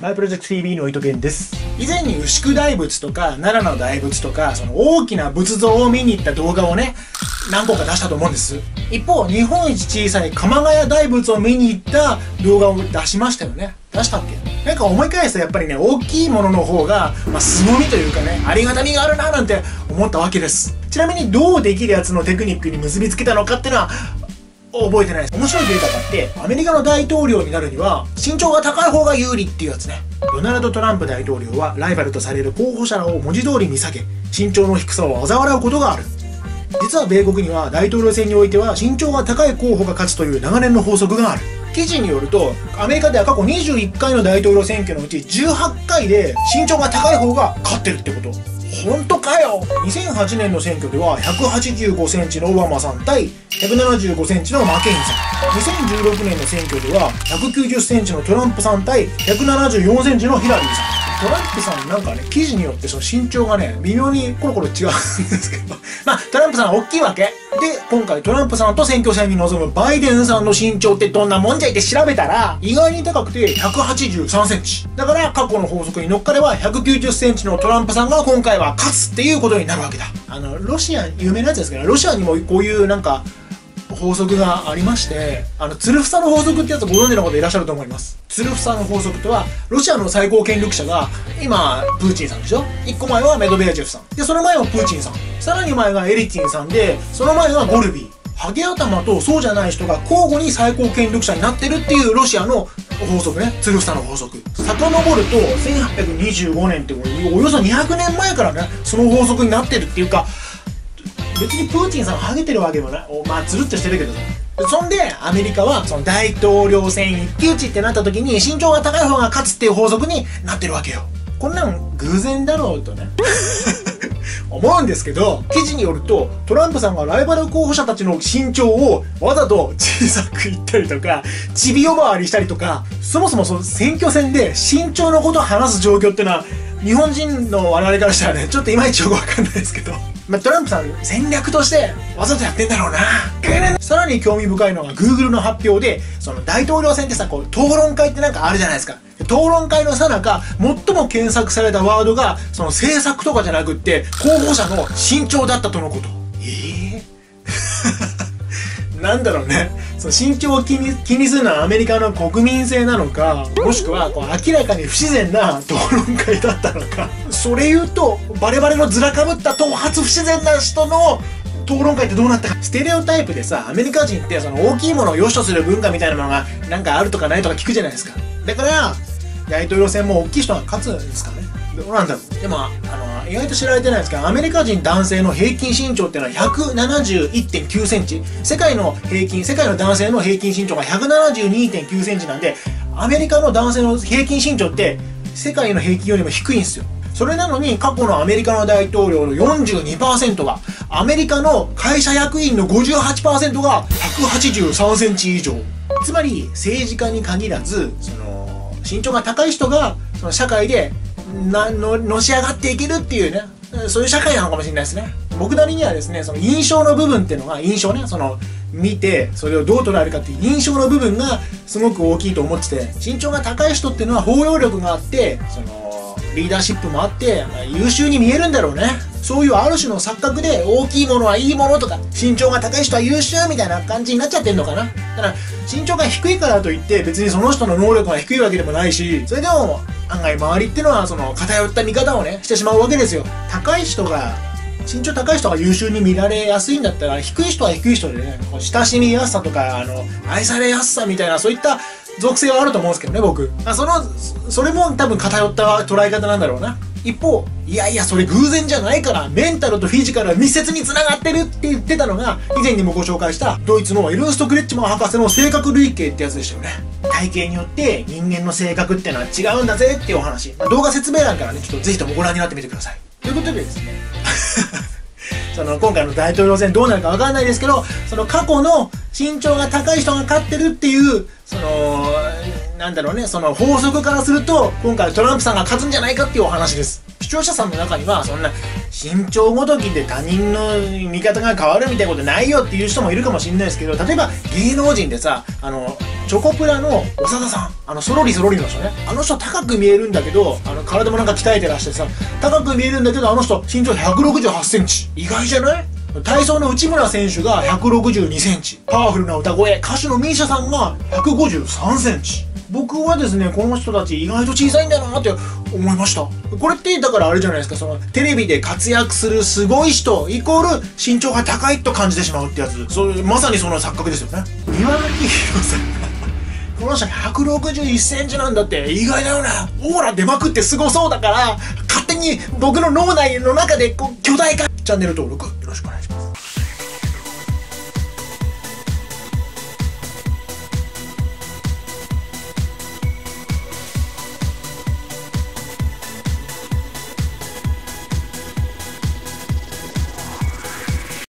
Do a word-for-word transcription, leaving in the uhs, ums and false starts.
マイプロジェクト ティーブイ の伊藤健です。以前に牛久大仏とか奈良の大仏とかその大きな仏像を見に行った動画をね何個か出したと思うんです。一方日本一小さい鎌ヶ谷大仏を見に行った動画を出しましたよね。出したっけ？なんか思い返すとやっぱりね大きいものの方がまあ凄みというかねありがたみがあるななんて思ったわけです。ちなみにどうできるやつのテクニックに結びつけたのかっていうのは覚えてないです。面白いデータがあってアメリカの大統領になるには身長が高い方が有利っていうやつね。ドナルド・トランプ大統領はライバルとされる候補者を文字通り見下げ身長の低さを嘲笑うことがある。実は米国には大統領選においては身長が高い候補が勝つという長年の法則がある。記事によるとアメリカでは過去にじゅういっかいの大統領選挙のうちじゅうはっかいで身長が高い方が勝ってるってこと。本当かよ。にせんはちねんの選挙ではひゃくはちじゅうごセンチのオバマさん対ひゃくななじゅうごセンチのマケインさん、にせんじゅうろくねんの選挙ではひゃくきゅうじゅっセンチのトランプさん対ひゃくななじゅうよんセンチのヒラリーさん。トランプさんなんかね記事によってその身長がね微妙にコロコロ違うんですけどまあトランプさんは大きいわけで今回トランプさんと選挙戦に臨むバイデンさんの身長ってどんなもんじゃいって調べたら意外に高くてひゃくはちじゅうさんセンチだから過去の法則に乗っかればひゃくきゅうじゅっセンチのトランプさんが今回は勝つっていうことになるわけだ。あのロシア有名なやつですけどロシアにもこういうなんか法則がありましてあのツルフサの法則ってやつご存知の方いらっしゃると思います。ツルフサの法則とはロシアの最高権力者が今プーチンさんでしょ。いっこまえはメドベージェフさんでその前はプーチンさんさらに前がエリツィンさんでその前がゴルビー。ハゲ頭とそうじゃない人が交互に最高権力者になってるっていうロシアの法則ね。ツルフサの法則遡るとせんはっぴゃくにじゅうごねんっておよそにひゃくねんまえからねその法則になってるっていうか別にプーチンさんハゲてるわけでもないおまあつるっとしてるけどそんでアメリカはその大統領選一騎打ちってなった時に身長が高い方が勝つっていう法則になってるわけよ。こんなん偶然だろうとね思うんですけど記事によるとトランプさんがライバル候補者たちの身長をわざと小さく言ったりとかちび呼ばわりしたりとかそもそもその選挙戦で身長のことを話す状況っていうのは日本人の我々からしたらねちょっといまいちよくわかんないですけど、まあ、トランプさん戦略としてわざとやってんだろうな。さらに興味深いのが Google の発表でその大統領選ってさこう討論会ってなんかあるじゃないですか。討論会の最中最も検索されたワードがその政策とかじゃなくって候補者の身長だったとのこと。えー、なんだろうねその身長を気に、気にするのはアメリカの国民性なのかもしくはこう明らかに不自然な討論会だったのかそれ言うとバレバレのずらかぶった頭髪不自然な人の討論会ってどうなったか。ステレオタイプでさアメリカ人ってその大きいものを良しとする文化みたいなものがなんかあるとかないとか聞くじゃないですか。だから大統領選も大きい人が勝つんですかね。どうなんだろう。でもあの意外と知られてないですけどアメリカ人男性の平均身長っていうのは ひゃくななじゅういってんきゅうセンチ世界の平均世界の男性の平均身長が ひゃくななじゅうにてんきゅうセンチなんでアメリカの男性の平均身長って世界の平均よりも低いんですよ。それなのに過去のアメリカの大統領の よんじゅうにパーセント がアメリカの会社役員の ごじゅうはちパーセント がひゃくはちじゅうさんセンチ以上。つまり政治家に限らずその身長が高い人がその社会でな の, のし上がっていけるっていうねそういう社会なのかもしれないですね。僕なりにはですねその印象の部分っていうのが印象ねその見てそれをどう捉えるかっていう印象の部分がすごく大きいと思ってて身長が高い人っていうのは包容力があってそのリーダーシップもあって、まあ、優秀に見えるんだろうね。そういうある種の錯覚で大きいものはいいものとか身長が高い人は優秀みたいな感じになっちゃってんのかな。だから身長が低いからといって別にその人の能力が低いわけでもないしそれでも案外周りっていうのはその偏った見方をねしてしまうわけですよ。高い人が身長高い人が優秀に見られやすいんだったら低い人は低い人でね親しみやすさとかあの愛されやすさみたいなそういった属性はあると思うんですけどね僕、まあ、そのそれも多分偏った捉え方なんだろうな。一方いやいやそれ偶然じゃないからメンタルとフィジカルは密接につながってるって言ってたのが以前にもご紹介したドイツのエルンスト・クレッチマン博士の性格類型ってやつでしたよね。体型によって人間の性格ってのは違うんだぜっていうお話、まあ、動画説明欄からねちょっとぜひともご覧になってみてくださいということでですねその今回の大統領選どうなるか分かんないですけどその過去の身長が高い人が勝ってるっていうそのなんだろうねその法則からすると今回トランプさんが勝つんじゃないかっていうお話です。視聴者さんの中にはそんな身長ごときで他人の見方が変わるみたいなことないよっていう人もいるかもしれないですけど例えば芸能人でさあのチョコプラの長田さん、あのそろりそろりの人ね、あの人高く見えるんだけど、あの体もなんか鍛えてらしてさ、高く見えるんだけどあの人身長ひゃくろくじゅうはちセンチ、意外じゃない？体操の内村選手がひゃくろくじゅうにセンチ、パワフルな歌声歌手の ミーシャ さんがひゃくごじゅうさんセンチ。僕はですね、この人たち意外と小さいんだなって思いました。これってだからあれじゃないですか、そのテレビで活躍するすごい人イコール身長が高いと感じてしまうってやつ、それまさにその錯覚ですよね。岩崎宏さんこの人ひゃくろくじゅういちセンチなんだって意外だよな。オーラ出まくってすごそうだから、勝手に僕の脳内の中でこう巨大化。チャンネル登録よろしくお願いします。